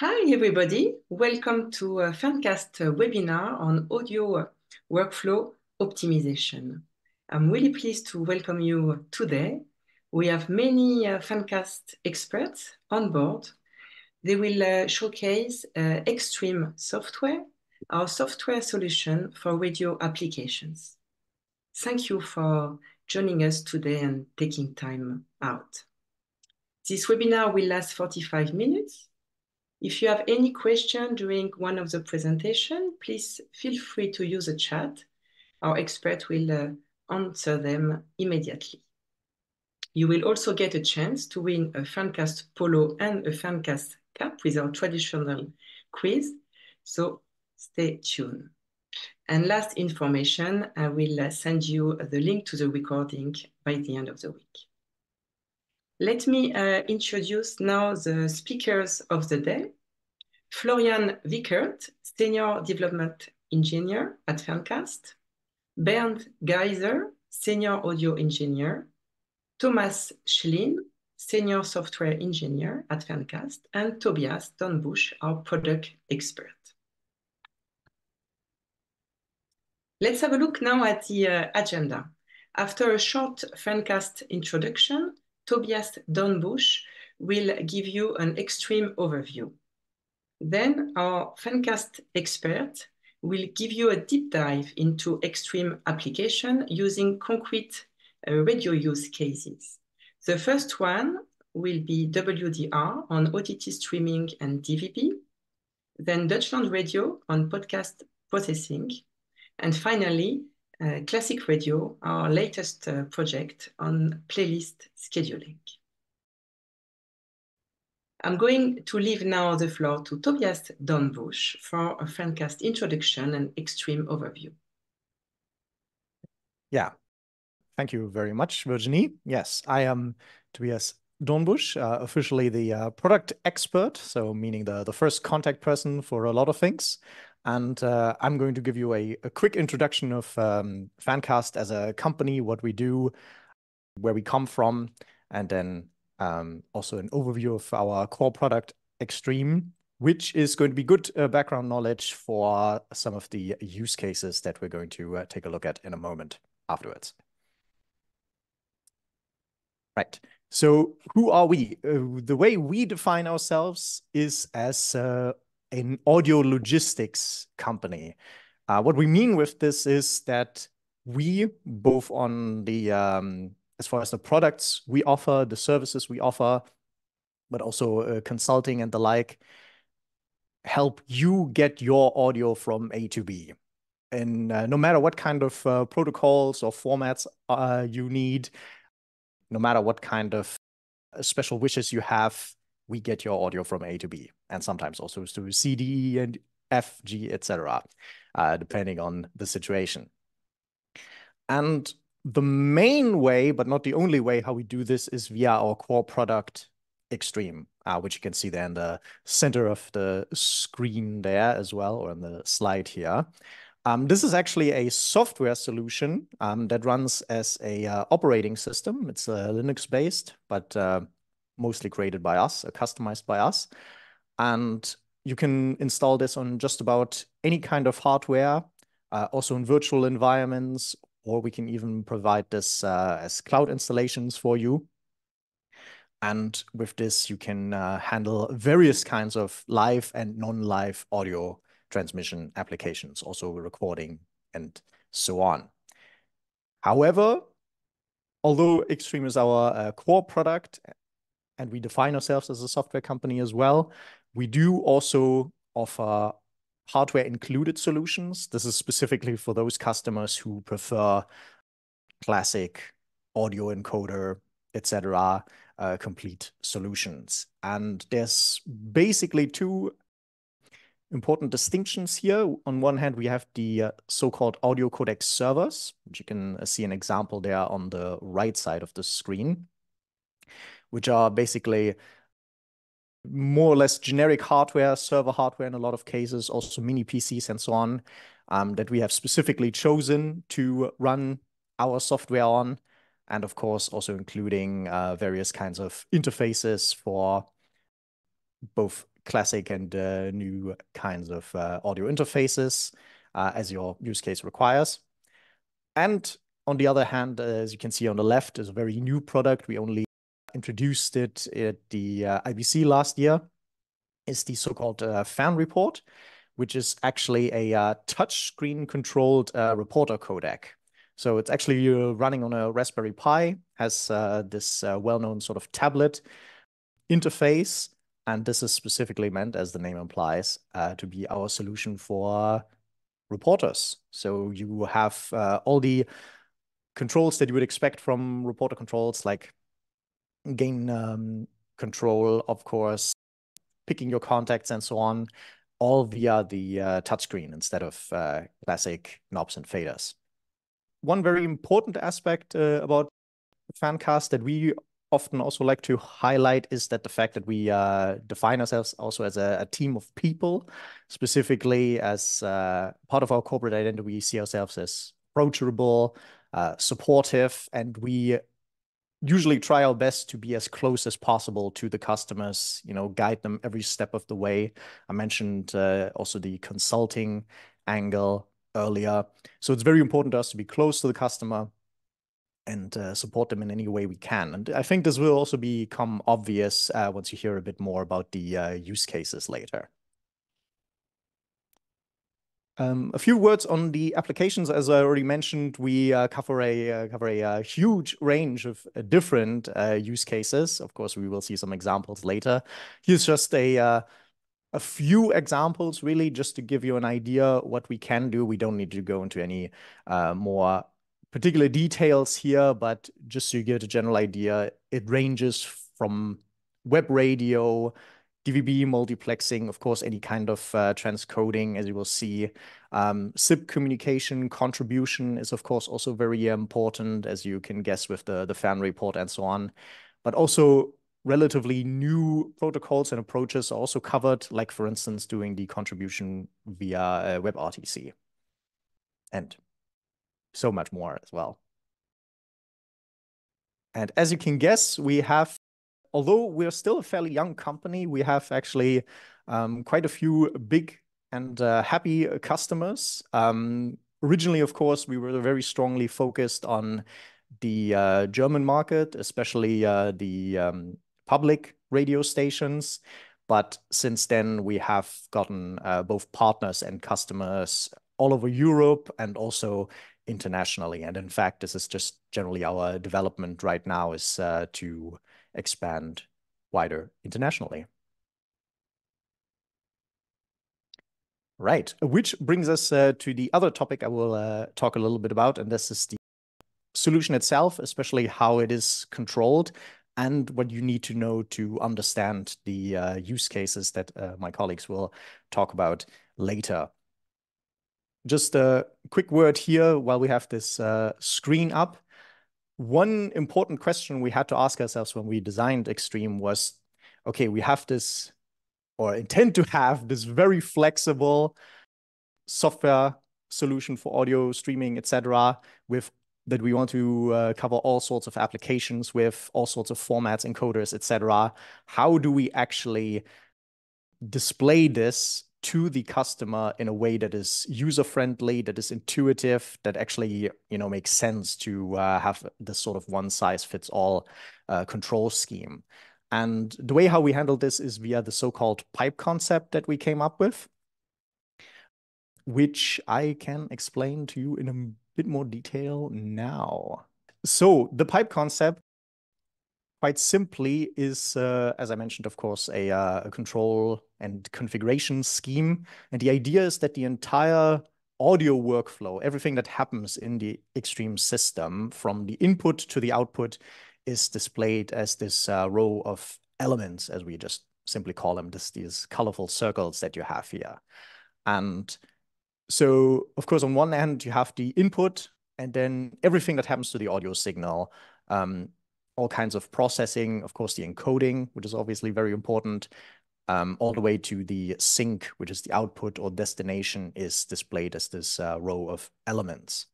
Hi everybody, welcome to a Ferncast webinar on audio workflow optimization. I'm really pleased to welcome you today. We have many Ferncast experts on board. They will showcase aixtream software, our software solution for radio applications. Thank you for joining us today and taking time out. This webinar will last 45 minutes. If you have any question during one of the presentation, please feel free to use the chat. Our expert will answer them immediately. You will also get a chance to win a Ferncast polo and a Ferncast cap with our traditional quiz, so stay tuned. And last information, I will send you the link to the recording by the end of the week. Let me introduce now the speakers of the day. Florian Wickert, Senior Development Engineer at Ferncast. Bernd Geiser, Senior Audio Engineer. Thomas Schlien, Senior Software Engineer at Ferncast. And Tobias Dornbusch, our Product Expert. Let's have a look now at the agenda. After a short Ferncast introduction, Tobias Dornbusch will give you an aixtream overview. Then our Ferncast expert will give you a deep dive into aixtream application using concrete radio use cases. The first one will be WDR on OTT streaming and DVB, then Deutschland Radio on podcast processing, and finally, Klassik Radio, our latest project on playlist scheduling. I'm going to leave now the floor to Tobias Dornbusch for a Ferncast introduction and aixtream overview. Yeah, thank you very much, Virginie. Yes, I am Tobias Dornbusch, officially the product expert, so meaning the first contact person for a lot of things. And I'm going to give you a quick introduction of Ferncast as a company, what we do, where we come from, and then also an overview of our core product, aixtream, which is going to be good background knowledge for some of the use cases that we're going to take a look at in a moment afterwards. Right. So who are we? The way we define ourselves is as an audio logistics company. What we mean with this is that we, both on the, as far as the products we offer, the services we offer, but also consulting and the like, help you get your audio from A to B. And no matter what kind of protocols or formats you need, no matter what kind of special wishes you have, we get your audio from A to B, and sometimes also to C, D, E, and F, G, etc., depending on the situation. And the main way, but not the only way, how we do this is via our core product, aixtream, which you can see there in the center of the screen there as well, or in the slide here. This is actually a software solution that runs as an operating system. It's Linux-based, but mostly created by us, customized by us. And you can install this on just about any kind of hardware, also in virtual environments, or we can even provide this as cloud installations for you. And with this, you can handle various kinds of live and non-live audio transmission applications, also recording and so on. However, although aixtream is our core product, and we define ourselves as a software company as well, we do also offer hardware-included solutions. This is specifically for those customers who prefer classic audio encoder, etc., complete solutions. And there's basically two important distinctions here. On one hand, we have the so-called audio codec servers, which you can see an example there on the right side of the screen, which are basically more or less generic hardware, server hardware in a lot of cases, also mini PCs and so on, that we have specifically chosen to run our software on. And of course, also including various kinds of interfaces for both classic and new kinds of audio interfaces as your use case requires. And on the other hand, as you can see on the left, is a very new product. We only introduced it at the IBC last year. It's the so-called fan report, which is actually a touchscreen-controlled reporter codec. So it's actually running on a Raspberry Pi, has this well-known sort of tablet interface, and this is specifically meant, as the name implies, to be our solution for reporters. So you have all the controls that you would expect from reporter controls, like gain control, of course, picking your contacts and so on, all via the touchscreen instead of classic knobs and faders. One very important aspect about Ferncast that we often also like to highlight is that the fact that we define ourselves also as a team of people, specifically as part of our corporate identity, we see ourselves as approachable, supportive, and we usually try our best to be as close as possible to the customers, you know, guide them every step of the way. I mentioned also the consulting angle earlier. So it's very important to us to be close to the customer and support them in any way we can. And I think this will also become obvious once you hear a bit more about the use cases later. A few words on the applications. As I already mentioned, we cover a huge range of different use cases. Of course, we will see some examples later. Here's just a few examples, really, just to give you an idea what we can do. We don't need to go into any more particular details here, but just so you get a general idea, it ranges from web radio, DVB multiplexing, of course, any kind of transcoding, as you will see. SIP communication contribution is, of course, also very important, as you can guess with the fan report and so on. But also relatively new protocols and approaches are also covered, like, for instance, doing the contribution via WebRTC and so much more as well. And as you can guess, we have, although we're still a fairly young company, we have actually quite a few big and happy customers. Originally, of course, we were very strongly focused on the German market, especially the public radio stations. But since then, we have gotten both partners and customers all over Europe and also internationally. And in fact, this is just generally our development right now is to expand wider internationally. Right, which brings us to the other topic I will talk a little bit about, and this is the solution itself, especially how it is controlled and what you need to know to understand the use cases that my colleagues will talk about later. Just a quick word here while we have this screen up. One important question we had to ask ourselves when we designed aixtream was, okay, we have this, or intend to have this very flexible software solution for audio streaming, etc., with that we want to cover all sorts of applications with all sorts of formats, encoders, etc. How do we actually display this to the customer in a way that is user-friendly, that is intuitive, that actually, you know, makes sense to have this sort of one-size-fits-all control scheme? And the way how we handle this is via the so-called pipe concept that we came up with, which I can explain to you in a bit more detail now. So the pipe concept, quite simply, is, as I mentioned, of course, a control and configuration scheme. And the idea is that the entire audio workflow, everything that happens in the aixtream system, from the input to the output, is displayed as this row of elements, as we just simply call them, these colorful circles that you have here. And so, of course, on one end, you have the input, and then everything that happens to the audio signal, all kinds of processing, of course, the encoding, which is obviously very important, all the way to the sync, which is the output or destination, is displayed as this row of elements.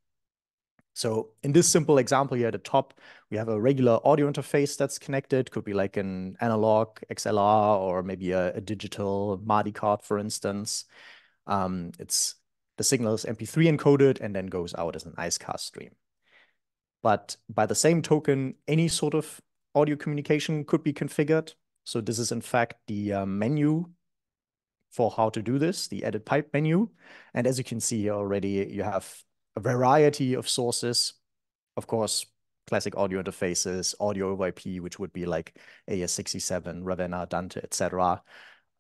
So in this simple example here at the top, we have a regular audio interface that's connected, could be like an analog XLR or maybe a digital MADI card, for instance. It's the signal is MP3 encoded and then goes out as an ICECAST stream. But by the same token, any sort of audio communication could be configured. So this is in fact the menu for how to do this, the edit pipe menu. And as you can see here already, you have a variety of sources. Of course, classic audio interfaces, audio over IP, which would be like AS67, Ravenna, Dante, etc.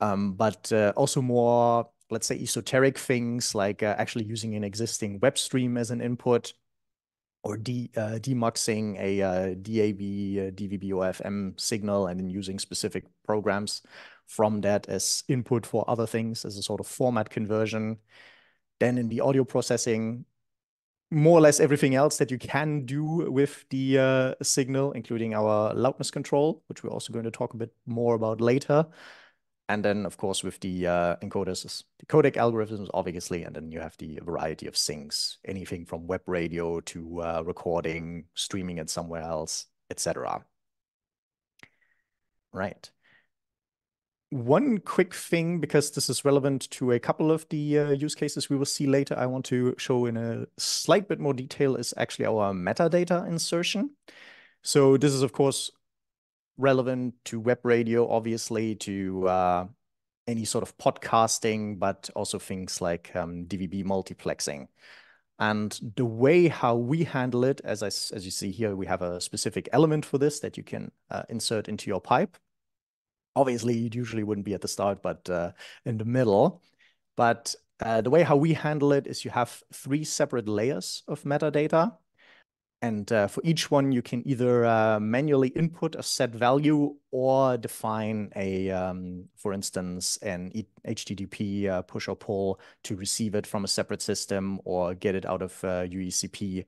But also more, let's say, esoteric things like actually using an existing web stream as an input, or demuxing a DAB, DVB, or FM signal, and then using specific programs from that as input for other things as a sort of format conversion. Then in the audio processing, more or less everything else that you can do with the signal, including our loudness control, which we're also going to talk a bit more about later. And then, of course, with the encoders, the codec algorithms, obviously, and then you have the variety of syncs, anything from web radio to recording, streaming it somewhere else, etc. Right. One quick thing, because this is relevant to a couple of the use cases we will see later, I want to show in a slight bit more detail is actually our metadata insertion. So this is, of course, relevant to web radio, obviously, to any sort of podcasting, but also things like DVB multiplexing. And the way how we handle it, as you see here, we have a specific element for this that you can insert into your pipe. Obviously, it usually wouldn't be at the start, but in the middle. But the way how we handle it is you have three separate layers of metadata. And for each one, you can either manually input a set value or define a, for instance, an HTTP push or pull to receive it from a separate system or get it out of UECP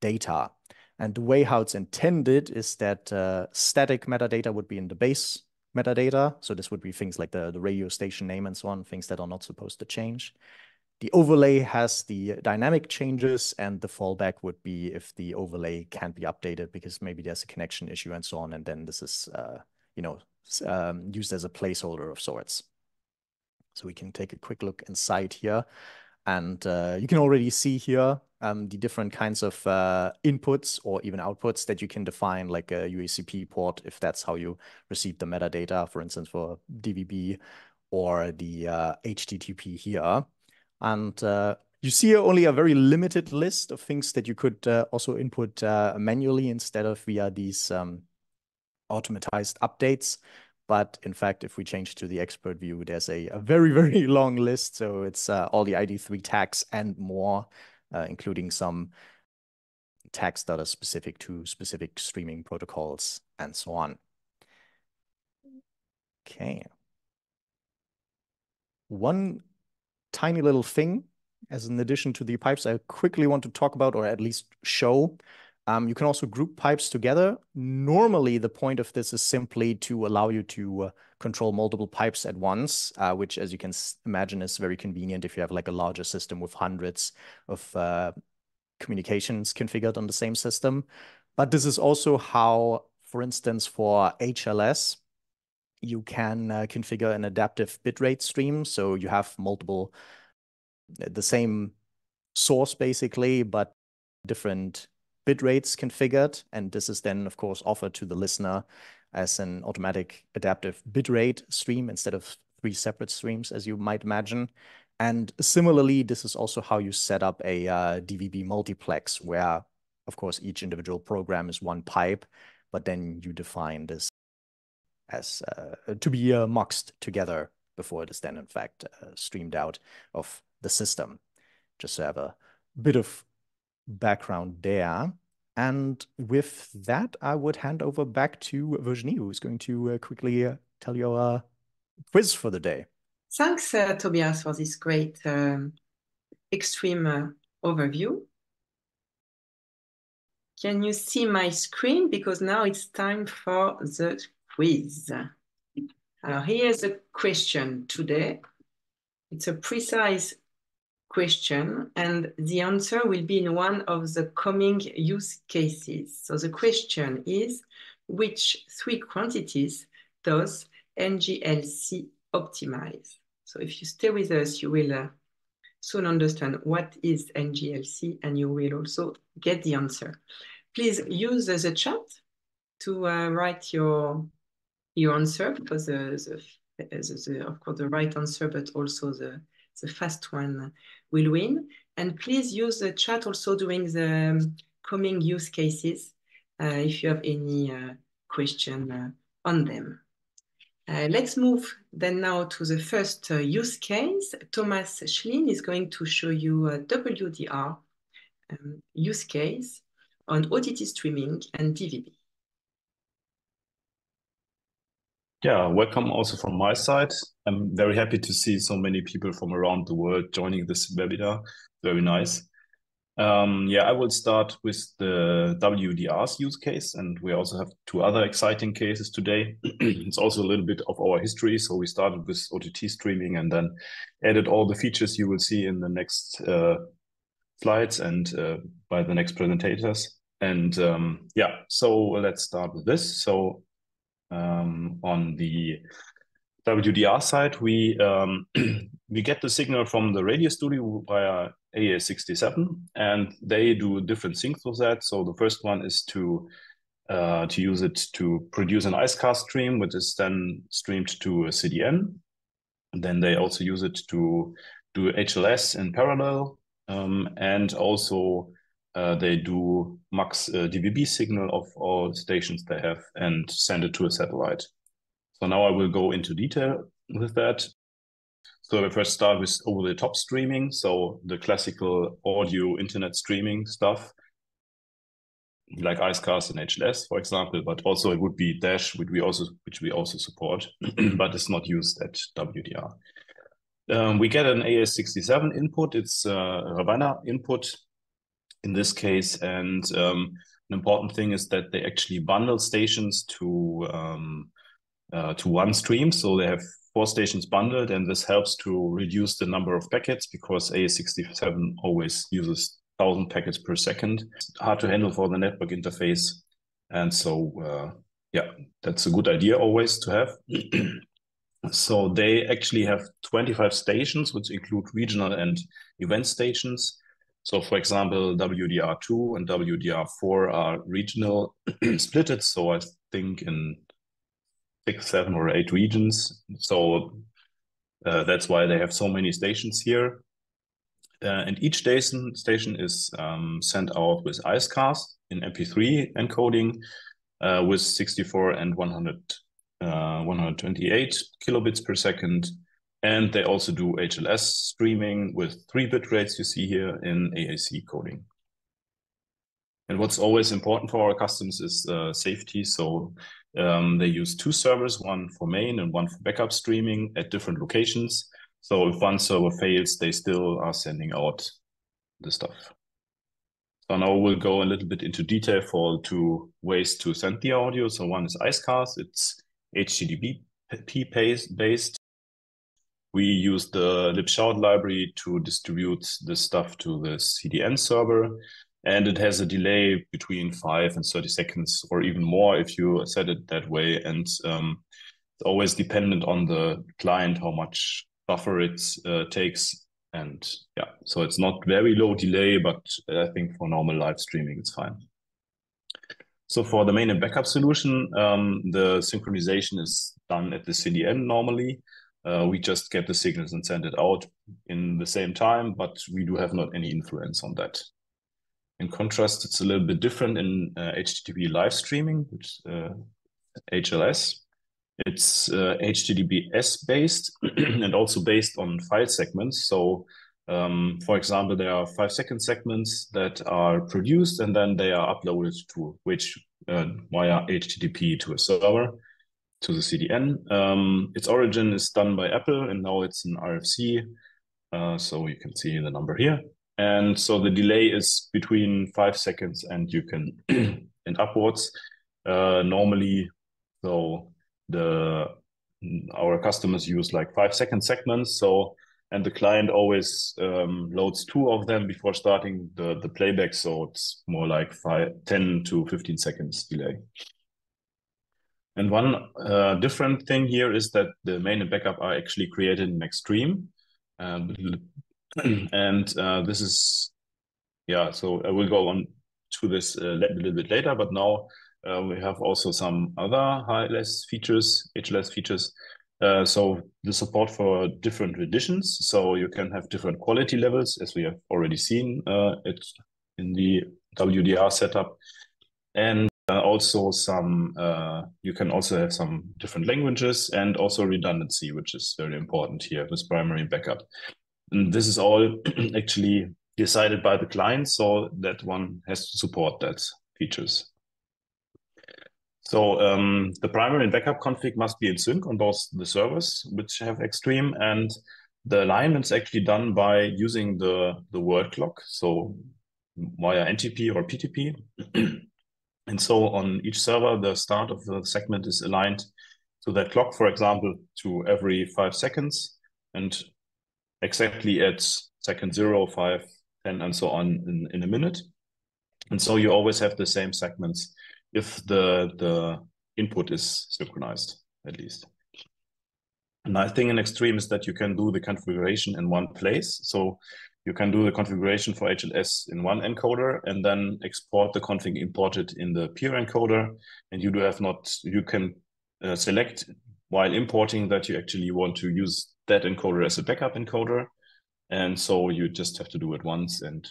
data. And the way how it's intended is that static metadata would be in the base metadata. So this would be things like the radio station name and so on, things that are not supposed to change. The overlay has the dynamic changes, and the fallback would be if the overlay can't be updated because maybe there's a connection issue and so on. And then this is, used as a placeholder of sorts. So we can take a quick look inside here, and you can already see here the different kinds of inputs or even outputs that you can define, like a UACP port, if that's how you receive the metadata, for instance, for DVB or the HTTP here. And you see only a very limited list of things that you could also input manually instead of via these automatized updates. But in fact, if we change to the expert view, there's a very, very long list. So it's all the ID3 tags and more, including some tags that are specific to specific streaming protocols and so on. Okay. One tiny little thing, as an addition to the pipes, I quickly want to talk about, or at least show. You can also group pipes together. Normally, the point of this is simply to allow you to control multiple pipes at once, which, as you can imagine, is very convenient if you have like a larger system with hundreds of communications configured on the same system. But this is also how, for instance, for HLS, you can configure an adaptive bitrate stream. So you have multiple, the same source basically, but different bitrates configured. And this is then, of course, offered to the listener as an automatic adaptive bitrate stream instead of three separate streams, as you might imagine. And similarly, this is also how you set up a DVB multiplex, where, of course, each individual program is one pipe, but then you define this as to be muxed together before it is then, in fact, streamed out of the system. Just to have a bit of background there. And with that, I would hand over back to Virginie, who is going to quickly tell you our quiz for the day. Thanks, Tobias, for this great extreme overview. Can you see my screen? Because now it's time for the quiz. Here's a question today. It's a precise question, and the answer will be in one of the coming use cases. So the question is, which three quantities does NGLC optimize? So if you stay with us, you will soon understand what is NGLC, and you will also get the answer. Please use the chat to write your answer, because of course the right answer, but also the fast one will win. And please use the chat also during the coming use cases if you have any question on them. Let's move then now to the first use case. Thomas Schlien is going to show you a WDR use case on OTT streaming and DVB. Yeah, welcome also from my side. I'm very happy to see so many people from around the world joining this webinar. Very nice. Yeah, I will start with the WDR's use case, and we also have two other exciting cases today. It's also a little bit of our history. So we started with OTT streaming and then added all the features you will see in the next slides and by the next presentators. And yeah, so let's start with this. So on the WDR side, we get the signal from the radio studio via AS67, and they do different things with that. So the first one is to use it to produce an ICECAST stream, which is then streamed to a CDN. And then they also use it to do HLS in parallel, and also they do max DVB signal of all stations they have and send it to a satellite. So now I will go into detail with that. So we first start with over-the-top streaming, so the classical audio internet streaming stuff, like ICECAST and HLS, for example. But also it would be DASH, which we also support, but it's not used at WDR. We get an AS67 input. It's a Ravenna input in this case, and an important thing is that they actually bundle stations to one stream. So they have four stations bundled, and this helps to reduce the number of packets, because AS67 always uses 1,000 packets per second. It's hard to handle for the network interface, and so yeah, that's a good idea always to have. So they actually have 25 stations, which include regional and event stations. So, for example, WDR2 and WDR4 are regional splitted. So I think in 6, 7, or 8 regions. So that's why they have so many stations here. And each station is sent out with IceCast in MP3 encoding with 64 and 128 kilobits per second. And they also do HLS streaming with 3-bit rates you see here in AAC coding. And what's always important for our customers is safety. So they use two servers, one for main and one for backup streaming at different locations. So if one server fails, they still are sending out the stuff. So now we'll go a little bit into detail for two ways to send the audio. So one is IceCast. It's HTTP based. We use the libshout library to distribute the stuff to the CDN server, and it has a delay between 5 and 30 seconds or even more if you set it that way. And it's always dependent on the client, how much buffer it takes. And yeah, so it's not very low delay, but I think for normal live streaming, it's fine. So for the main and backup solution, the synchronization is done at the CDN normally. We just get the signals and send it out in the same time, but we do have not any influence on that. In contrast, it's a little bit different in HTTP live streaming, which is HLS. It's HTTPS based and also based on file segments. So, for example, there are 5-second segments that are produced, and then they are uploaded to via HTTP to a server, to the CDN. Its origin is done by Apple, and now it's an RFC. So you can see the number here. And so the delay is between 5 seconds and upwards normally. So our customers use like 5-second segments. So and the client always loads two of them before starting the playback, so it's more like 10 to 15 seconds delay. And one different thing here is that the main and backup are actually created in Xtreme. This is, yeah, so I will go on to this a little bit later, but now we have also some other HLS features. So the support for different editions, so you can have different quality levels, as we have already seen it in the WDR setup, and also some you can also have some different languages, and also redundancy, which is very important here with primary backup. And this is all actually decided by the client, so that one has to support that features. So the primary and backup config must be in sync on both the servers, which have Xtreme, and the alignment is actually done by using the word clock, so via NTP or PTP. And so on each server, the start of the segment is aligned to that clock, for example, to every 5 seconds, and exactly at second 0, 5, 10, and so on in a minute. And so you always have the same segments if the input is synchronized, at least. And I think in Xtreme is that you can do the configuration in one place. So you can do the configuration for HLS in one encoder and then export the config imported in the peer encoder. And you do have not, you can select while importing that you actually want to use that encoder as a backup encoder. And so you just have to do it once, and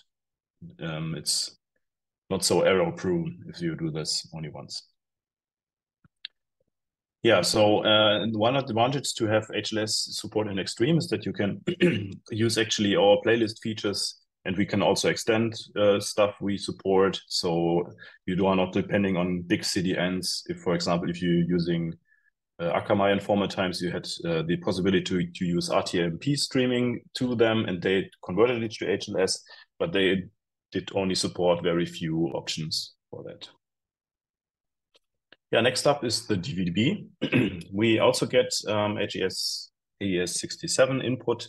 it's not so error prone if you do this only once. Yeah, so one advantage to have HLS support in Xtreme is that you can use actually our playlist features, and we can also extend stuff we support. So you are not depending on big CDNs. If, for example, if you're using Akamai in former times, you had the possibility to use RTMP streaming to them, and they converted it to HLS, but they did only support very few options for that. Yeah, next up is the DVB. We also get AS67 input,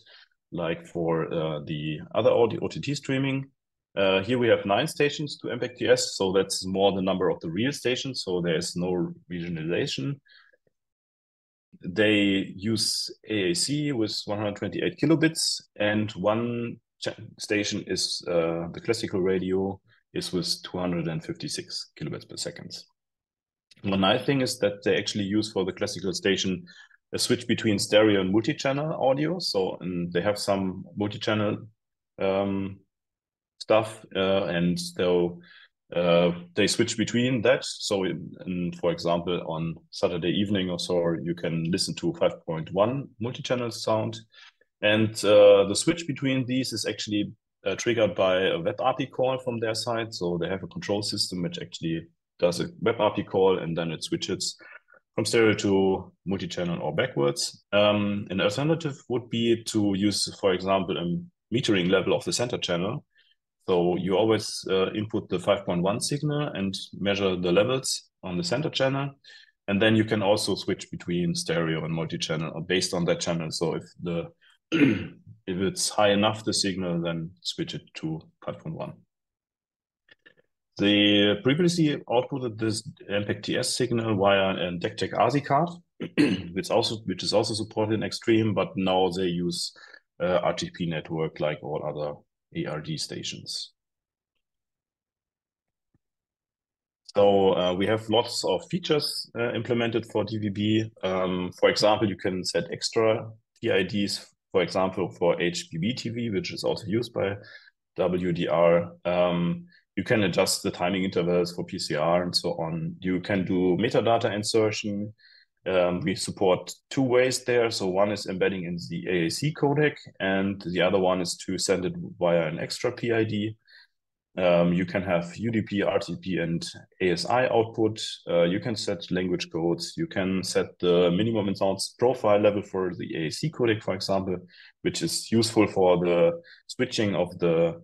like for the other audio OTT streaming. Here we have 9 stations to MPEG-TS, so that's more the number of the real stations, so there is no regionalization. They use AAC with 128 kilobits, and one station is the Klassik Radio is with 256 kilobits per second. One nice thing is that they actually use for the classical station a switch between stereo and multi-channel audio. So, and they have some multi-channel stuff, and they switch between that. So, for example, on Saturday evening or so, you can listen to 5.1 multi-channel sound. And the switch between these is actually triggered by a web API call from their side. So they have a control system which actually does a web API call, and then it switches from stereo to multi-channel or backwards. An alternative would be to use, for example, a metering level of the center channel. So you always input the 5.1 signal and measure the levels on the center channel. And then you can also switch between stereo and multi-channel based on that channel. So if the if it's high enough, the signal, then switch it to 5.1. They previously outputted this MPEG-TS signal via a DECTEC ASI card, which is also supported in Xtreme, but now they use RTP network like all other ARD stations. So we have lots of features implemented for DVB. For example, you can set extra TIDs, for example, for HBB TV, which is also used by WDR. You can adjust the timing intervals for PCR and so on. You can do metadata insertion. We support two ways there. So one is embedding in the AAC codec, and the other one is to send it via an extra PID. You can have UDP, RTP, and ASI output. You can set language codes. You can set the minimum and sounds profile level for the AAC codec, for example, which is useful for the switching of the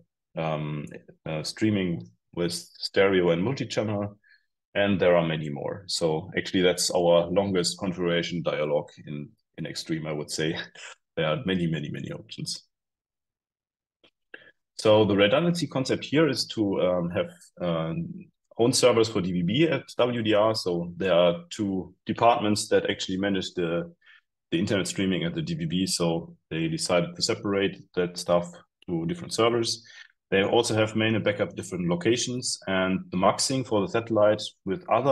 streaming with stereo and multi-channel. And there are many more. So actually, that's our longest configuration dialogue in Xtreme, I would say. there are many options. So the redundancy concept here is to have own servers for DVB at WDR. So there are two departments that actually manage the internet streaming at the DVB. So they decided to separate that stuff to different servers. They also have main and backup different locations, and the muxing for the satellite with other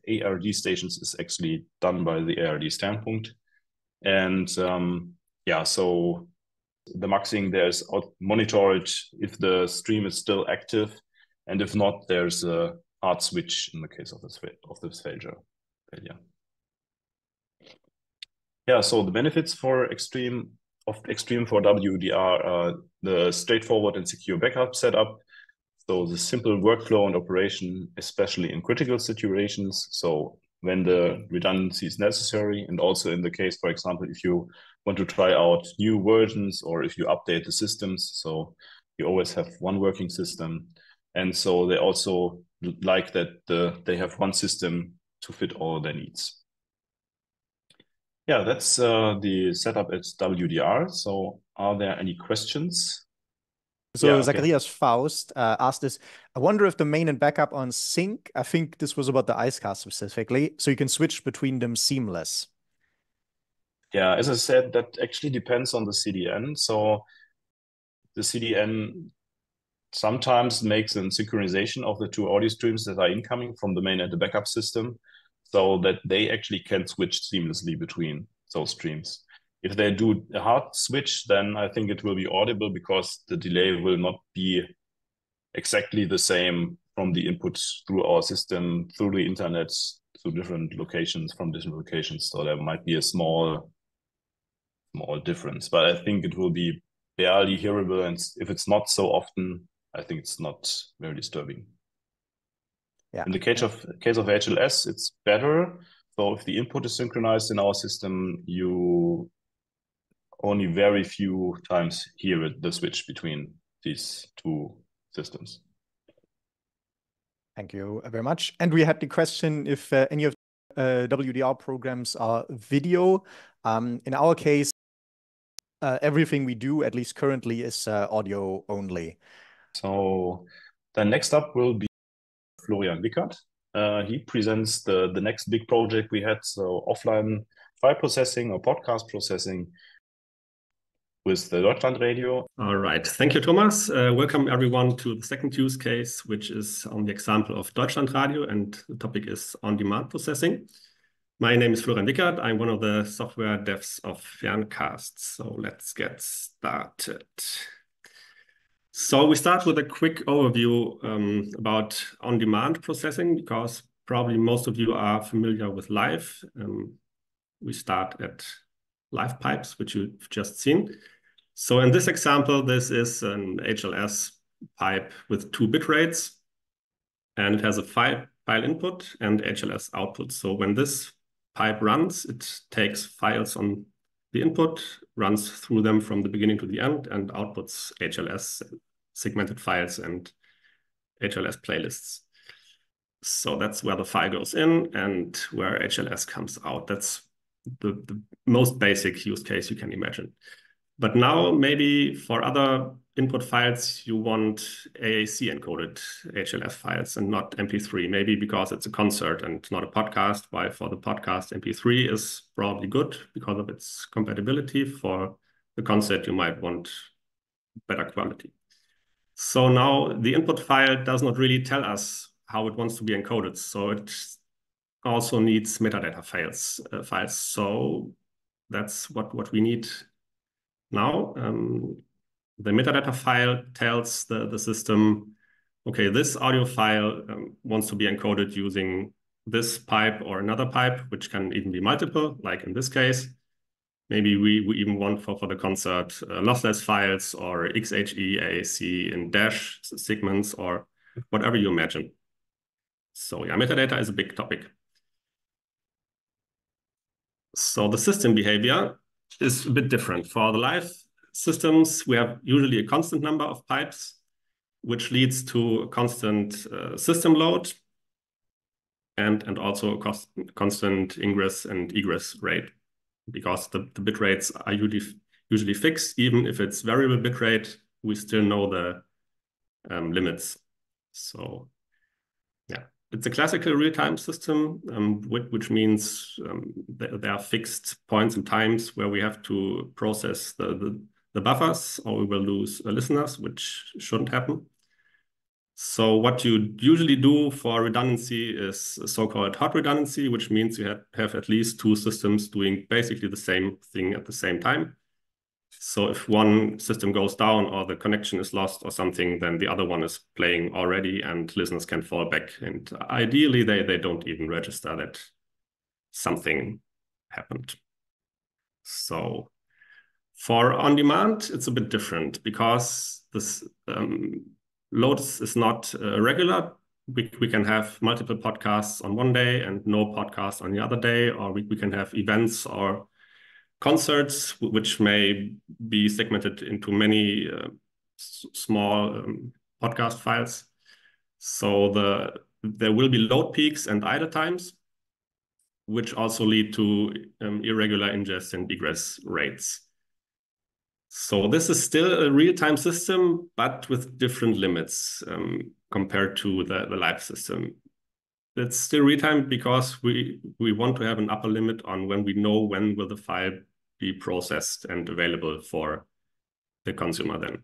ARD stations is actually done by the ARD standpoint. And so the muxing, there's monitored if the stream is still active, and if not, there's a hard switch in the case of this failure. Yeah, so the benefits for Xtream for WDR are the straightforward and secure backup setup. So the simple workflow and operation, especially in critical situations. So when the redundancy is necessary, and also in the case, for example, if you want to try out new versions or if you update the systems. So you always have one working system. And so they also like that they have one system to fit all their needs. Yeah, that's the setup at WDR. So are there any questions? So yeah, Zacharias Faust asked this, I wonder if the main and backup on sync, I think this was about the ICECAST specifically, so you can switch between them seamless. Yeah, as I said, that actually depends on the CDN. So the CDN sometimes makes a synchronization of the two audio streams that are incoming from the main and the backup system, so that they actually can switch seamlessly between those streams. If they do a hard switch, then I think it will be audible because the delay will not be exactly the same from the input through our system, through the internet, to different locations, from different locations. So there might be a small difference, but I think it will be barely hearable. And if it's not so often, I think it's not very disturbing. Yeah. In the case of HLS, it's better. So if the input is synchronized in our system, you only very few times hear the switch between these two systems. Thank you very much. And we had the question if any of WDR programs are video. In our case, everything we do, at least currently, is audio only. So the next up will be Florian Wickert. He presents the next big project we had, so offline file processing or podcast processing with the Deutschland Radio. All right. Thank you, Thomas. Welcome everyone to the second use case, which is on the example of Deutschland Radio, and the topic is on-demand processing. My name is Florian Wickert. I'm one of the software devs of Ferncast. So let's get started. So we start with a quick overview about on-demand processing, because probably most of you are familiar with live. We start at live pipes, which you've just seen. So in this example, this is an HLS pipe with 2 bit rates, and it has a file input and HLS output. So when this pipe runs, it takes files on the input, runs through them from the beginning to the end, and outputs HLS segmented files and HLS playlists. So that's where the file goes in and where HLS comes out. That's the most basic use case you can imagine. But now maybe for other input files, you want AAC encoded HLS files and not MP3, maybe because it's a concert and not a podcast, while for the podcast, MP3 is probably good because of its compatibility. For the concert, you might want better quality. So now the input file does not really tell us how it wants to be encoded. So it also needs metadata files. So that's what we need now. The metadata file tells the system, okay, this audio file wants to be encoded using this pipe or another pipe, which can even be multiple, like in this case. Maybe we even want for the concert lossless files or XHE, AAC, and DASH segments or whatever you imagine. So yeah, metadata is a big topic. So the system behavior is a bit different. For the live systems, we have usually a constant number of pipes, which leads to a constant system load and also a constant ingress and egress rate. because the bit rates are usually fixed. Even if it's variable bit rate, we still know the limits. So yeah, it's a classical real-time system, which means there are fixed points and times where we have to process the buffers, or we will lose listeners, which shouldn't happen. So what you usually do for redundancy is so-called hot redundancy, which means you have at least two systems doing basically the same thing at the same time. So if one system goes down or the connection is lost or something, then the other one is playing already and listeners can fall back. And ideally, they don't even register that something happened. So for on-demand, it's a bit different because this load is not regular. We can have multiple podcasts on one day and no podcast on the other day, or we can have events or concerts, which may be segmented into many small podcast files. So there will be load peaks and idle times, which also lead to irregular ingest and egress rates. So this is still a real-time system, but with different limits compared to the live system. It's still real-time because we want to have an upper limit on when we know when will the file be processed and available for the consumer then.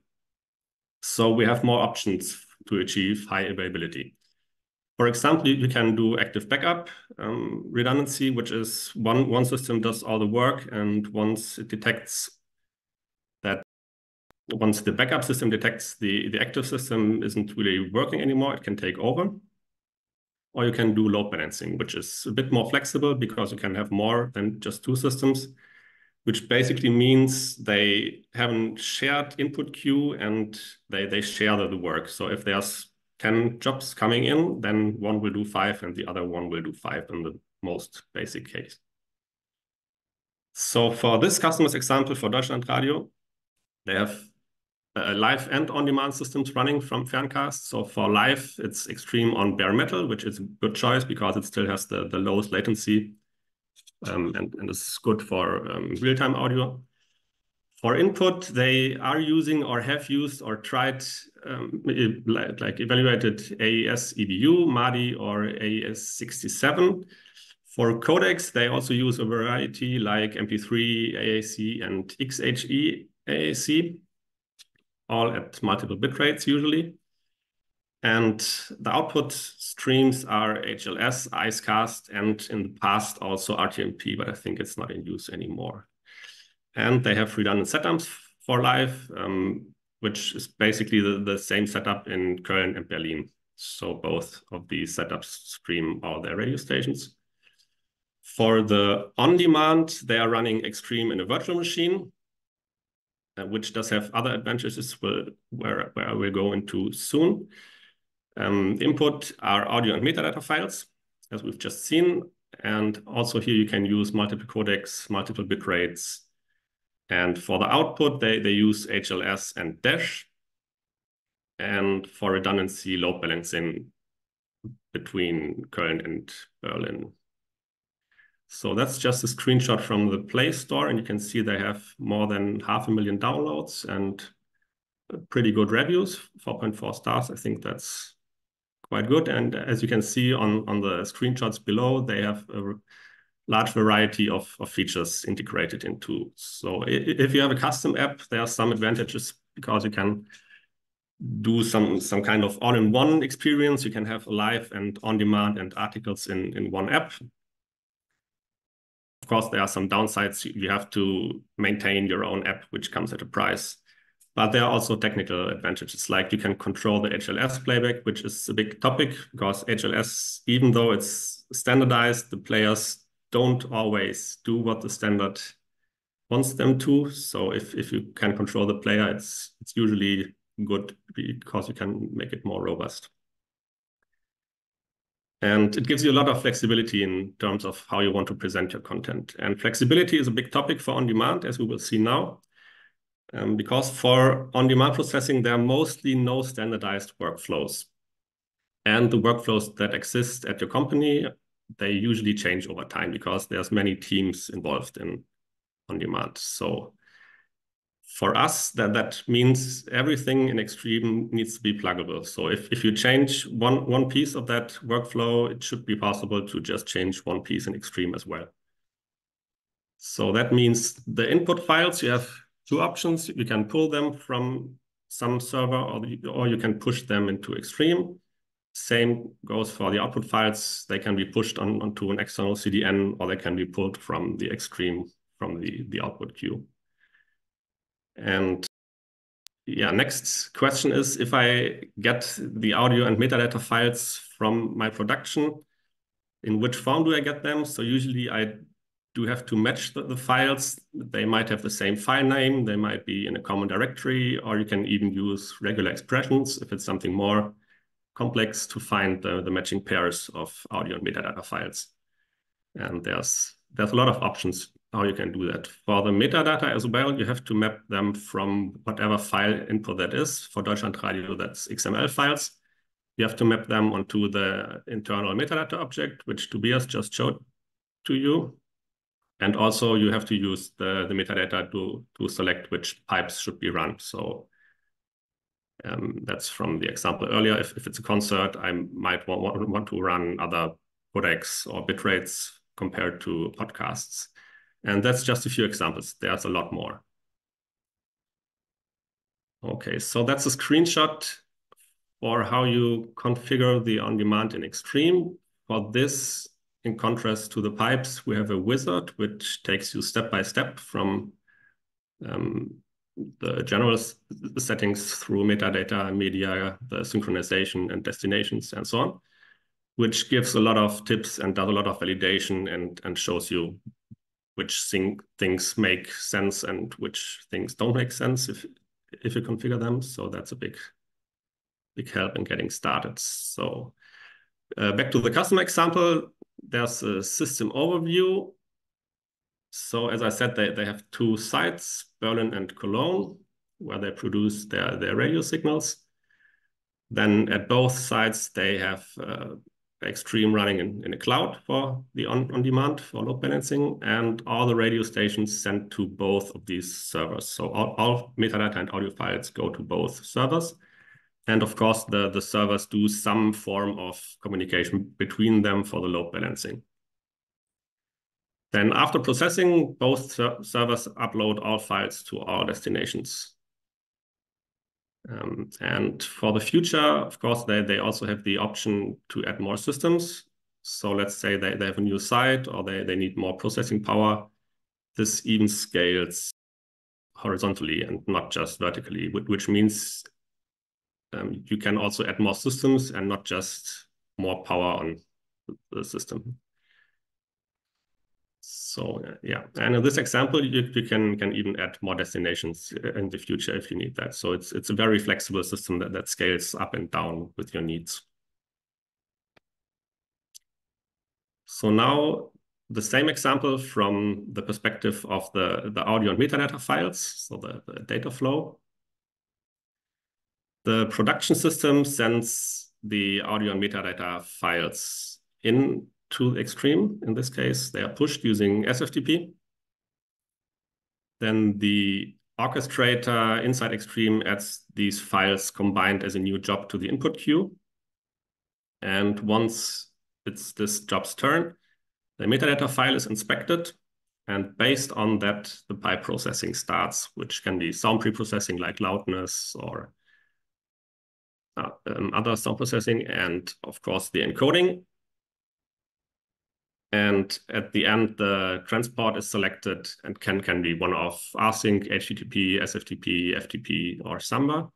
So we have more options to achieve high availability. For example, you can do active backup redundancy, which is one system does all the work, and once it detects once the backup system detects the active system isn't really working anymore, it can take over. Or you can do load balancing, which is a bit more flexible because you can have more than just two systems, which basically means they have a shared input queue and they share the work. So if there's 10 jobs coming in, then one will do 5 and the other one will do 5 in the most basic case. So for this customer's example, for Deutschland Radio, they have live and on-demand systems running from Ferncast. So for live, it's Xtreme on bare metal, which is a good choice because it still has the lowest latency and is good for real-time audio. For input, they are using or have used or tried like evaluated AES EBU, MADI or AS67. For codecs, they also use a variety like MP3, AAC and XHE AAC. All at multiple bit rates usually. And the output streams are HLS, ICECAST, and in the past also RTMP, but I think it's not in use anymore. And they have redundant setups for live, which is basically the same setup in Köln and Berlin. So both of these setups stream all their radio stations. For the on-demand, they are running Xtreme in a virtual machine, which does have other advantages where I will go into soon. Input are audio and metadata files, as we've just seen. And also here you can use multiple codecs, multiple bit rates. And for the output, they use HLS and DASH. And for redundancy, load balancing between Köln and Berlin. So that's just a screenshot from the Play Store, and you can see they have more than 500,000 downloads and pretty good reviews, 4.4 stars. I think that's quite good. And as you can see on the screenshots below, they have a large variety of features integrated into. So if you have a custom app, there are some advantages because you can do some kind of all-in-one experience. You can have live and on-demand and articles in one app. Of course, there are some downsides. You have to maintain your own app, which comes at a price. But there are also technical advantages, like you can control the HLS playback, which is a big topic because HLS, even though it's standardized, the players don't always do what the standard wants them to. So if you can control the player, it's usually good because you can make it more robust. And it gives you a lot of flexibility in terms of how you want to present your content. And flexibility is a big topic for on-demand, as we will see now, because for on-demand processing, there are mostly no standardized workflows. And the workflows that exist at your company, they usually change over time because there's many teams involved in on demand. So for us, that means everything in Aixtream needs to be pluggable. So if you change one piece of that workflow, it should be possible to just change one piece in Aixtream as well. So that means the input files, you have two options. You can pull them from some server, or you can push them into Aixtream. Same goes for the output files. They can be pushed onto an external CDN, or they can be pulled from the Aixtream, from the output queue. And yeah, next question is, if I get the audio and metadata files from my production, in which form do I get them? So usually I do have to match the files. They might have the same file name. They might be in a common directory, or you can even use regular expressions if it's something more complex to find the matching pairs of audio and metadata files. And there's a lot of options how you can do that. For the metadata as well, you have to map them from whatever file input that is. For Deutschland Radio, that's XML files. You have to map them onto the internal metadata object, which Tobias just showed to you. And also you have to use the metadata to select which pipes should be run. So that's from the example earlier. If it's a concert, I might want to run other codecs or bit rates compared to podcasts. And that's just a few examples. There's a lot more. Okay, so that's a screenshot for how you configure the on-demand in Aixtream. For this, in contrast to the pipes, we have a wizard which takes you step by step from the general settings through metadata, media, the synchronization and destinations and so on, which gives a lot of tips and does a lot of validation and shows you which things make sense and which things don't make sense if you configure them. So that's a big help in getting started. So back to the customer example. There's a system overview. So as I said, they have two sites, Berlin and Cologne, where they produce their radio signals. Then at both sites, they have Aixtream running in a cloud for the on-demand for load balancing, and all the radio stations sent to both of these servers. So all metadata and audio files go to both servers. And of course, the servers do some form of communication between them for the load balancing. Then after processing, both servers upload all files to all destinations. And for the future, of course, they also have the option to add more systems. So let's say they have a new site, or they need more processing power. This even scales horizontally and not just vertically, which means you can also add more systems and not just more power on the system. So yeah, and in this example, you can even add more destinations in the future if you need that. So it's a very flexible system that scales up and down with your needs. So now the same example from the perspective of the audio and metadata files, so the data flow. The production system sends the audio and metadata files into Aixtream. In this case, they are pushed using SFTP. Then the orchestrator inside Aixtream adds these files combined as a new job to the input queue. And once it's this job's turn, the metadata file is inspected. And based on that, the pipe processing starts, which can be sound pre-processing like loudness or other sound processing, and of course the encoding. And at the end, the transport is selected and can be one of RSync, HTTP, SFTP, FTP, or Samba,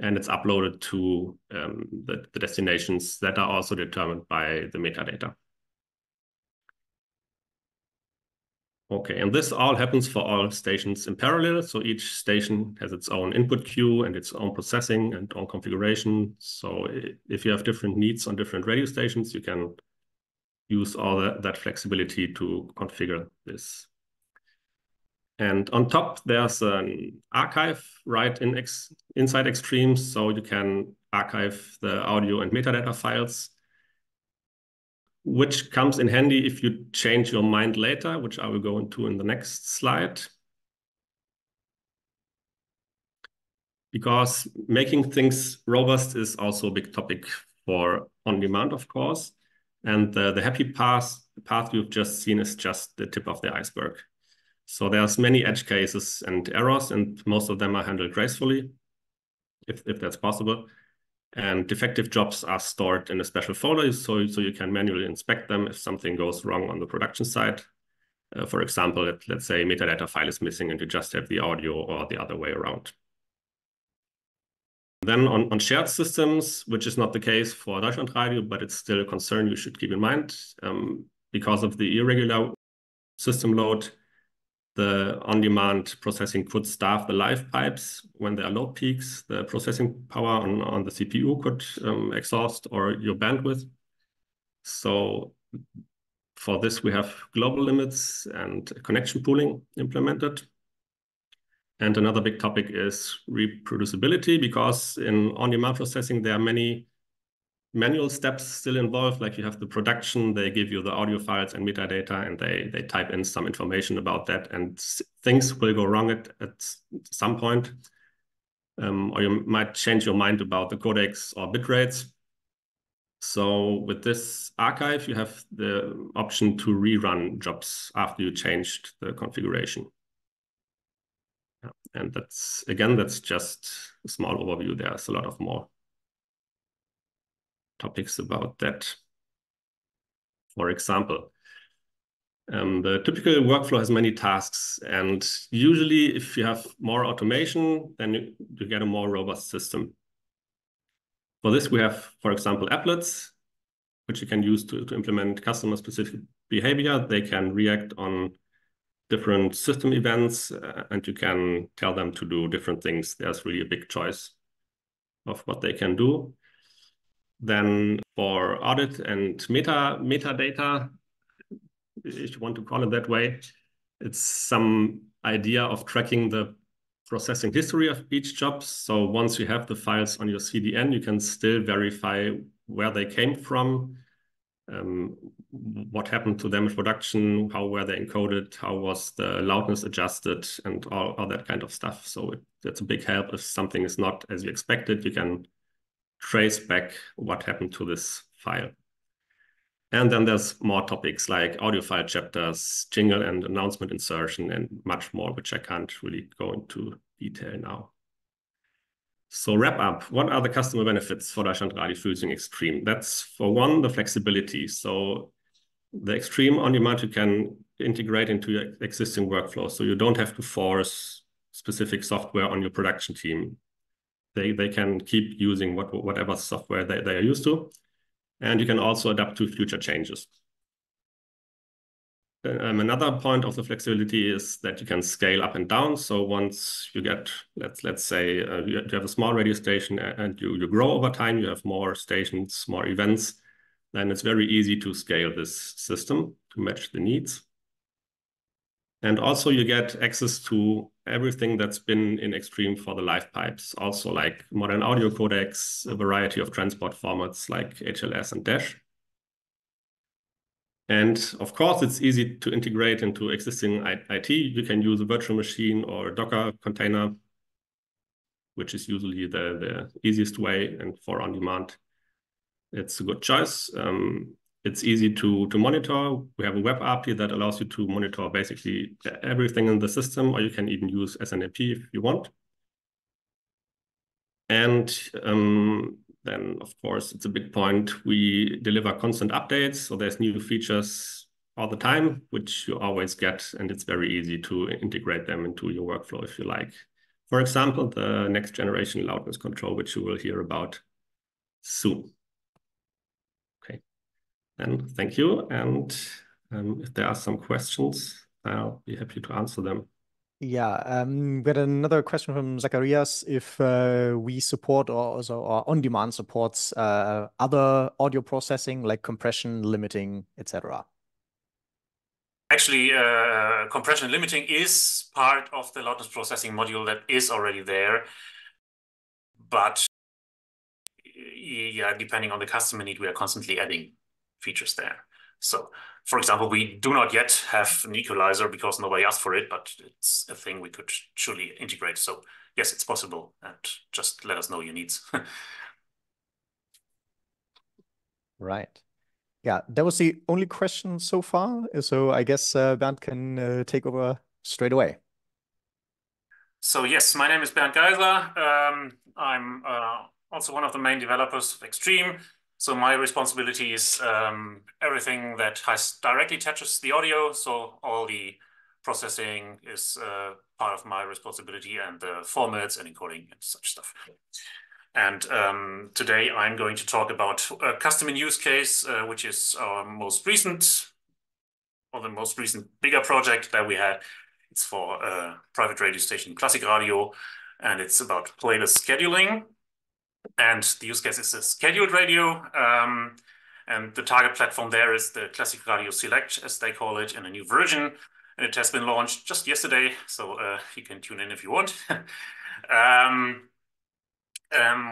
and it's uploaded to the destinations that are also determined by the metadata. Okay, and this all happens for all stations in parallel. So each station has its own input queue and its own processing and own configuration. So if you have different needs on different radio stations, you can use all that flexibility to configure this. And on top, there's an archive right inside Aixtream. So you can archive the audio and metadata files, which comes in handy if you change your mind later, which I will go into in the next slide. because making things robust is also a big topic for on-demand, of course. And the happy path we've just seen is just the tip of the iceberg. So there's many edge cases and errors, and most of them are handled gracefully, if that's possible. And defective jobs are stored in a special folder, so you can manually inspect them if something goes wrong on the production side. For example, let's say metadata file is missing and you just have the audio, or the other way around. Then on shared systems, which is not the case for Deutschland Radio, but it's still a concern you should keep in mind. Because of the irregular system load, the on-demand processing could starve the live pipes when there are low peaks. The processing power on the CPU could exhaust or your bandwidth. So for this, we have global limits and connection pooling implemented. And another big topic is reproducibility, because in on-demand processing, there are many manual steps still involved. Like you have the production, they give you the audio files and metadata, and they type in some information about that, and things will go wrong at some point. Or you might change your mind about the codecs or bit rates. So with this archive, you have the option to rerun jobs after you changed the configuration. And that's, again, that's just a small overview. There's a lot of more topics about that. For example, the typical workflow has many tasks. And usually, if you have more automation, then you get a more robust system. For this, we have, for example, applets, which you can use to implement customer-specific behavior. They can react on different system events, and you can tell them to do different things. There's really a big choice of what they can do. Then for audit and metadata, if you want to call it that way, it's some idea of tracking the processing history of each job. So once you have the files on your CDN, you can still verify where they came from, what happened to them in production, how were they encoded, how was the loudness adjusted, and all that kind of stuff. So that's a big help. If something is not as you expected, you can trace back what happened to this file. And then there's more topics like audio file chapters, jingle and announcement insertion, and much more, which I can't really go into detail now. So wrap up, what are the customer benefits for Deutschland Radio using Extreme? That's, for one, the flexibility. So the Extreme on-demand you can integrate into your existing workflow. So you don't have to force specific software on your production team. They can keep using whatever software they are used to. And you can also adapt to future changes. Another point of the flexibility is that you can scale up and down. So once you get, let's say, you have a small radio station and you grow over time, you have more stations, more events, then it's very easy to scale this system to match the needs. And also you get access to everything that's been in Extreme for the live pipes, also like modern audio codecs, a variety of transport formats like HLS and DASH. And of course, it's easy to integrate into existing IT. You can use a virtual machine or a Docker container, which is usually the easiest way. And for on-demand, it's a good choice. It's easy to monitor. We have a web API that allows you to monitor basically everything in the system, or you can even use SNMP if you want. And then, of course, it's a big point. We deliver constant updates, so there's new features all the time, which you always get, and it's very easy to integrate them into your workflow if you like. For example, the next generation loudness control, which you will hear about soon. Okay, then thank you. And if there are some questions, I'll be happy to answer them. Yeah, we had another question from Zacharias. If we support or on-demand supports other audio processing like compression, limiting, etc. Actually, compression limiting is part of the loudness processing module that is already there. But yeah, depending on the customer need, we are constantly adding features there. So, for example, we do not yet have an equalizer because nobody asked for it, but it's a thing we could surely integrate. So yes, it's possible, and just let us know your needs. Right. Yeah, that was the only question so far. So I guess Bernd can take over straight away. So yes, my name is Bernd Geisler. I'm also one of the main developers of Aixtream. So my responsibility is everything that directly touches the audio. So all the processing is part of my responsibility, and the formats and encoding and such stuff. And today I'm going to talk about a custom in use case, which is our most recent, or the most recent bigger project that we had. It's for a private radio station, Klassik Radio, and it's about playlist scheduling. And the use case is a scheduled radio, and the target platform there is the Klassik Radio Select, as they call it, in a new version, and it has been launched just yesterday, so you can tune in if you want.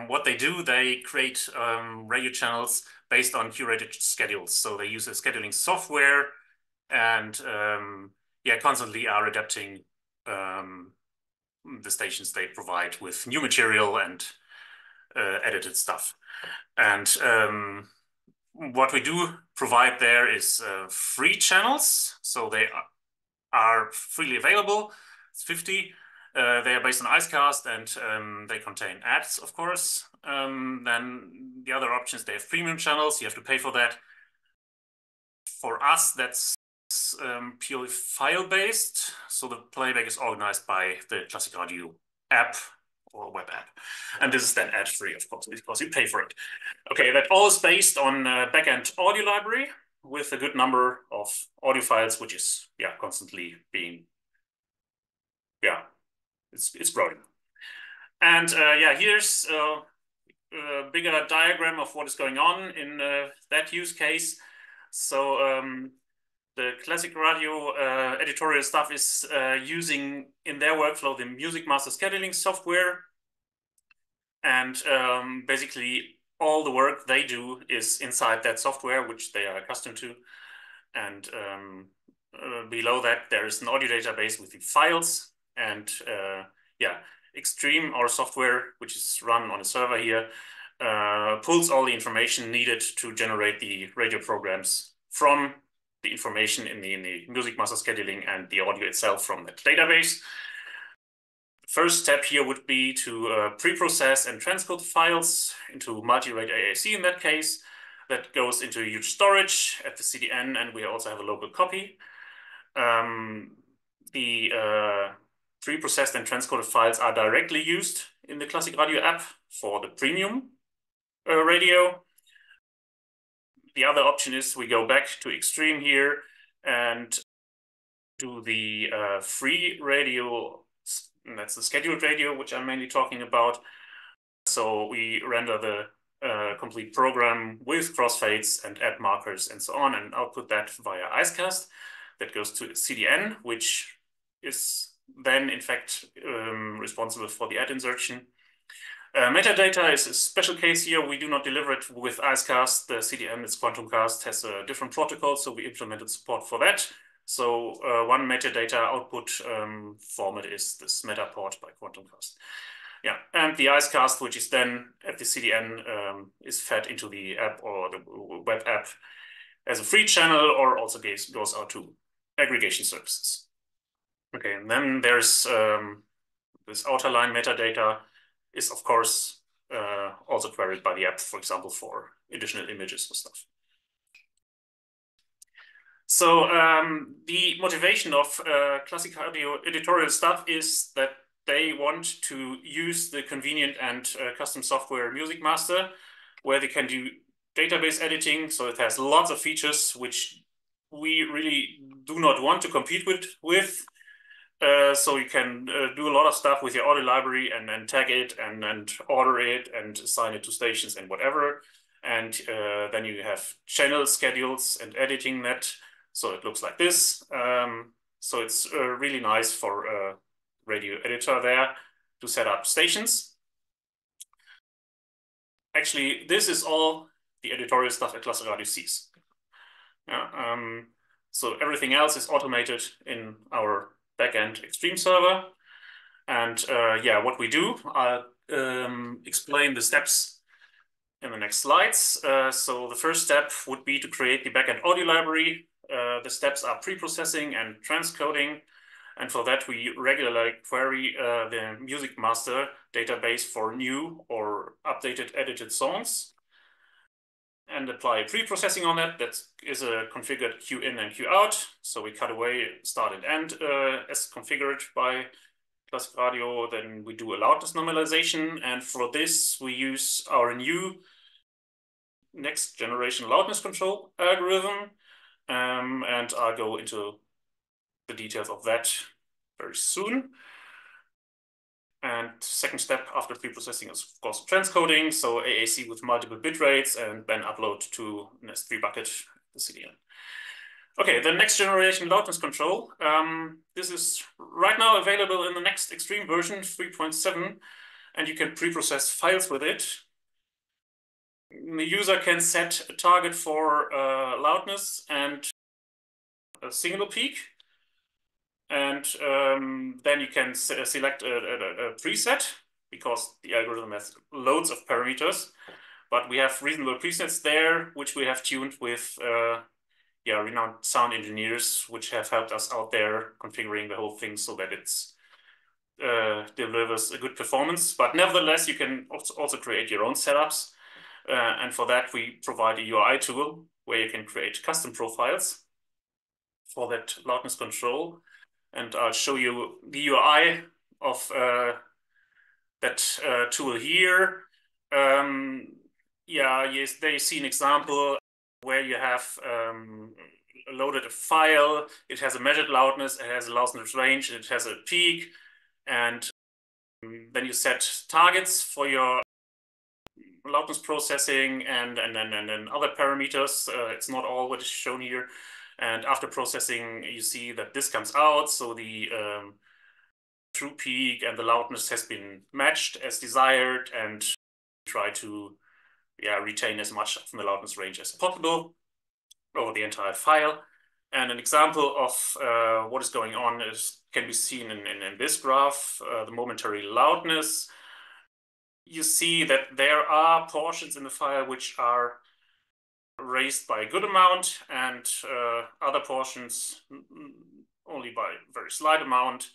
What they do, they create radio channels based on curated schedules, so they use a scheduling software and yeah, constantly are adapting the stations they provide with new material and edited stuff. And what we do provide there is free channels, so they are freely available. It's 50. They are based on ICECAST, and they contain ads, of course. Then the other options, they have premium channels. You have to pay for that. For us, that's purely file-based, so the playback is organized by the Klassik Radio app, or web app. And this is then ad-free, of course, because you pay for it. Okay, that all is based on a backend audio library with a good number of audio files, which is, yeah, constantly being, yeah, it's growing. And yeah, here's a bigger diagram of what is going on in that use case. So the Klassik Radio editorial staff is using in their workflow the Music Master scheduling software. And basically all the work they do is inside that software, which they are accustomed to. And below that, there is an audio database with the files. And yeah, Aixtream, our software, which is run on a server here, pulls all the information needed to generate the radio programs from the information in the Music Master scheduling and the audio itself from that database. First step here would be to pre-process and transcode files into multi-rate AAC in that case. That goes into huge storage at the CDN, and we also have a local copy. The pre-processed and transcoded files are directly used in the Klassik Radio app for the premium radio. The other option is we go back to Aixtream here and do the free radio, and that's the scheduled radio, which I'm mainly talking about. So we render the complete program with crossfades and add markers and so on, and output that via IceCast. That goes to CDN, which is then, in fact, responsible for the ad insertion. Metadata is a special case here. We do not deliver it with IceCast. The CDN, it's QuantumCast, has a different protocol, so we implemented support for that. So one metadata output format is this meta port by QuantumCast. Yeah, and the IceCast, which is then at the CDN, is fed into the app or the web app as a free channel, or also goes out to aggregation services. Okay, and then there's this outer line metadata is, of course, also queried by the app, for example, for additional images or stuff. So the motivation of Klassik Radio editorial staff is that they want to use the convenient and custom software Music Master, where they can do database editing. So it has lots of features which we really do not want to compete with. So you can do a lot of stuff with your audio library and then tag it and order it and assign it to stations and whatever. And then you have channel schedules and editing that. So it looks like this. So it's really nice for a radio editor there to set up stations. Actually, this is all the editorial stuff at Klassik Radio sees. Yeah, so everything else is automated in our backend Aixtream server. And yeah, what we do, I'll explain the steps in the next slides. So the first step would be to create the backend audio library. The steps are pre-processing and transcoding. And for that, we regularly query the Music Master database for new or updated edited songs and apply pre-processing on that. That is a configured Q in and Q out. So we cut away start and end as configured by Klassik Radio. Then we do a loudness normalization. And for this, we use our new next generation loudness control algorithm. And I'll go into the details of that very soon. And second step after pre-processing is, of course, transcoding. So AAC with multiple bit rates and then upload to an S3 bucket, the CDN. Okay, the next generation loudness control. This is right now available in the next extreme version, 3.7, and you can pre-process files with it. The user can set a target for loudness and a single peak. And then you can select a preset, because the algorithm has loads of parameters, but we have reasonable presets there, which we have tuned with renowned sound engineers, which have helped us out there configuring the whole thing so that it's delivers a good performance. But nevertheless, you can also create your own setups. And for that, we provide a UI tool where you can create custom profiles for that loudness control. And I'll show you the UI of that tool here. Yes, there you see an example where you have loaded a file. It has a measured loudness, it has a loudness range, it has a peak. And then you set targets for your loudness processing and other parameters. It's not all what is shown here. And after processing, you see that this comes out. So the true peak and the loudness has been matched as desired, and try to retain as much from the loudness range as possible over the entire file. And an example of what is going on can be seen in this graph, the momentary loudness. You see that there are portions in the file which are raised by a good amount, and other portions only by a very slight amount.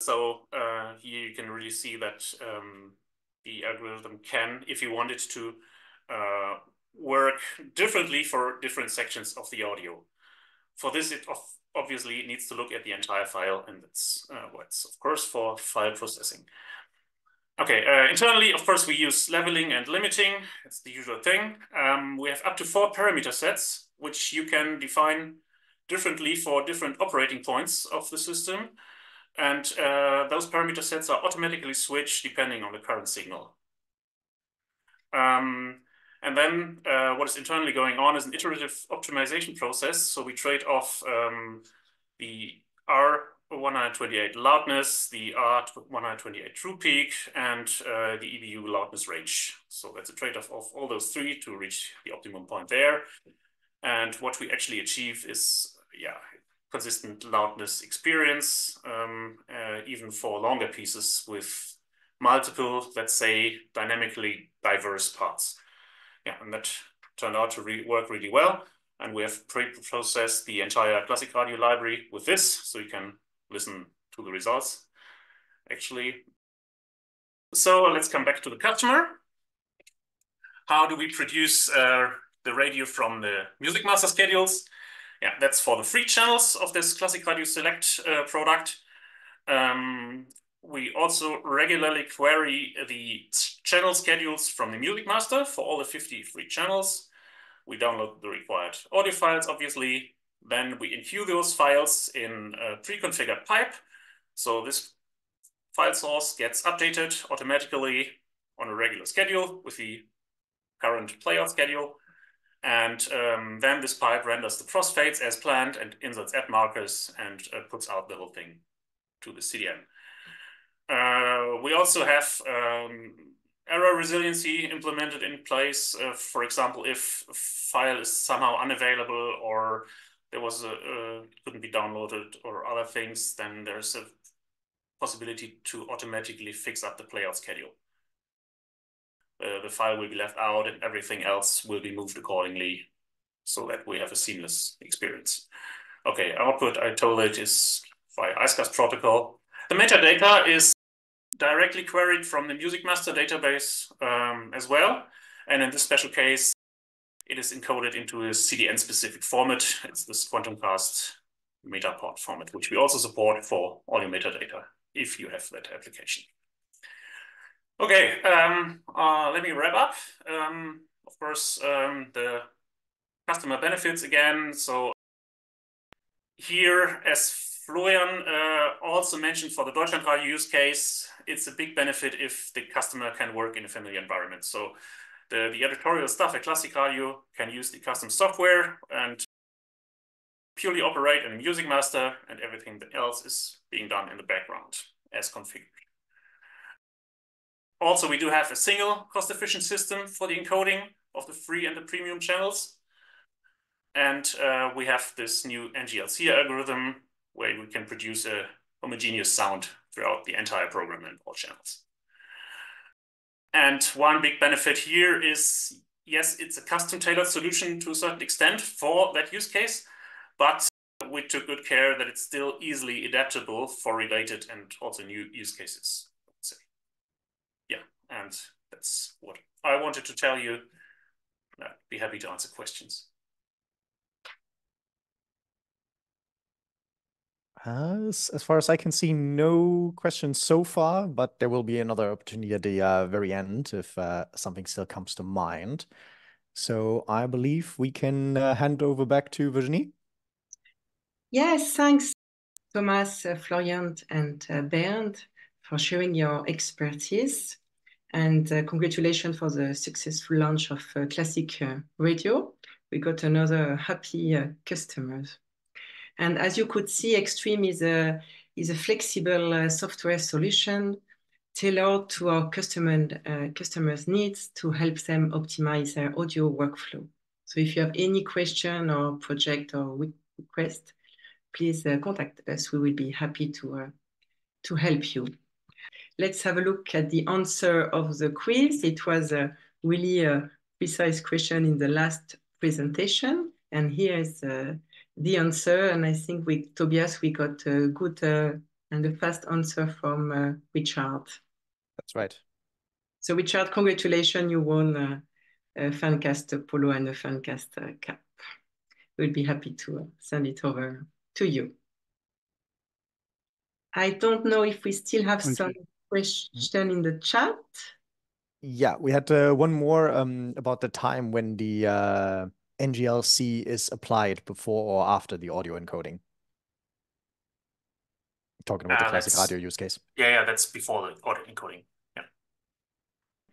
So here you can really see that the algorithm can, if you wanted to, work differently for different sections of the audio. For this, it obviously needs to look at the entire file, and that's what's, of course, for file processing. Okay, internally, of course, we use leveling and limiting. It's the usual thing. We have up to 4 parameter sets, which you can define differently for different operating points of the system. And those parameter sets are automatically switched depending on the current signal. And then what is internally going on is an iterative optimization process. So we trade off the R 128 loudness, the R 128 true peak, and the EBU loudness range. So that's a trade-off of all those three to reach the optimum point there. And what we actually achieve is, consistent loudness experience, even for longer pieces with multiple, let's say, dynamically diverse parts. Yeah, and that turned out to work really well. And we have pre-processed the entire Klassik Radio library with this, so you can listen to the results, actually. So let's come back to the customer. How do we produce the radio from the Music Master schedules? Yeah, that's for the free channels of this Klassik Radio Select product. We also regularly query the channel schedules from the Music Master for all the 50 free channels. We download the required audio files, obviously. Then we enqueue those files in a pre-configured pipe. So this file source gets updated automatically on a regular schedule with the current playout schedule. And then this pipe renders the crossfades as planned and inserts add markers and puts out the whole thing to the CDN. We also have error resiliency implemented in place. For example, if a file is somehow unavailable or there was couldn't be downloaded or other things, then there's a possibility to automatically fix up the playout schedule. The file will be left out and everything else will be moved accordingly so that we have a seamless experience. Okay, output I told it is via ICECAST protocol. The metadata is directly queried from the Music Master database as well. And in this special case, it is encoded into a CDN specific format. It's this QuantumCast metapod format, which we also support for all your metadata if you have that application. Okay, let me wrap up. Of course, the customer benefits again. So here, as Florian also mentioned for the Deutschland Radio use case, it's a big benefit if the customer can work in a familiar environment. So the editorial staff at Klassik Radio can use the custom software and purely operate in Music Master, and everything else is being done in the background as configured. Also, we do have a single cost-efficient system for the encoding of the free and the premium channels. And we have this new NGLC algorithm where we can produce a homogeneous sound throughout the entire program and all channels. And one big benefit here is, yes, it's a custom-tailored solution to a certain extent for that use case, but we took good care that it's still easily adaptable for related and also new use cases. So, yeah, and that's what I wanted to tell you. I'd be happy to answer questions. As far as I can see, no questions so far, but there will be another opportunity at the very end if something still comes to mind. So I believe we can hand over back to Virginie. Yes, thanks, Thomas, Florian, and Bernd for sharing your expertise. And congratulations for the successful launch of Klassik Radio. We got another happy customer. And as you could see, aixtream is a flexible software solution tailored to our customers' needs to help them optimize their audio workflow. So if you have any question or project or request, please contact us. We will be happy to help you. Let's have a look at the answer of the quiz. It was a really precise question in the last presentation. And here is the answer. And I think with Tobias, we got a good and a fast answer from Richard. That's right. So Richard, congratulations. You won a Ferncast Polo and a Ferncast cap. We'll be happy to send it over to you. I don't know if we still have some question in the chat. Yeah, we had one more about the time when the NGLC is applied before or after the audio encoding. Talking about the Klassik Radio use case. Yeah, yeah, that's before the audio encoding. Yeah.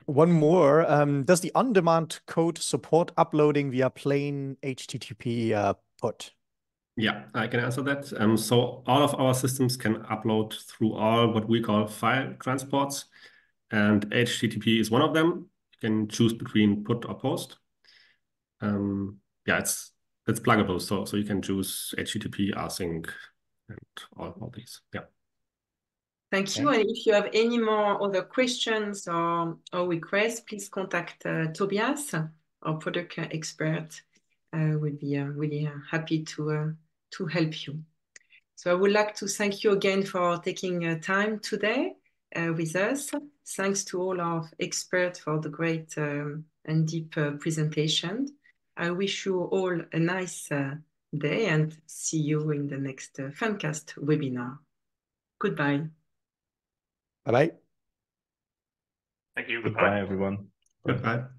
One more. Does the on-demand code support uploading via plain HTTP put? Yeah, I can answer that. So all of our systems can upload through all what we call file transports, and HTTP is one of them. You can choose between put or post. Yeah, it's pluggable, so you can choose HTTP, rsync, and all these. Yeah. Thank you. And if you have any more other questions or requests, please contact Tobias, our product expert. We'd be really happy to help you. So I would like to thank you again for taking time today with us. Thanks to all our experts for the great and deep presentation. I wish you all a nice day and see you in the next Ferncast webinar. Goodbye. Bye-bye. Thank you. Goodbye, everyone. Goodbye.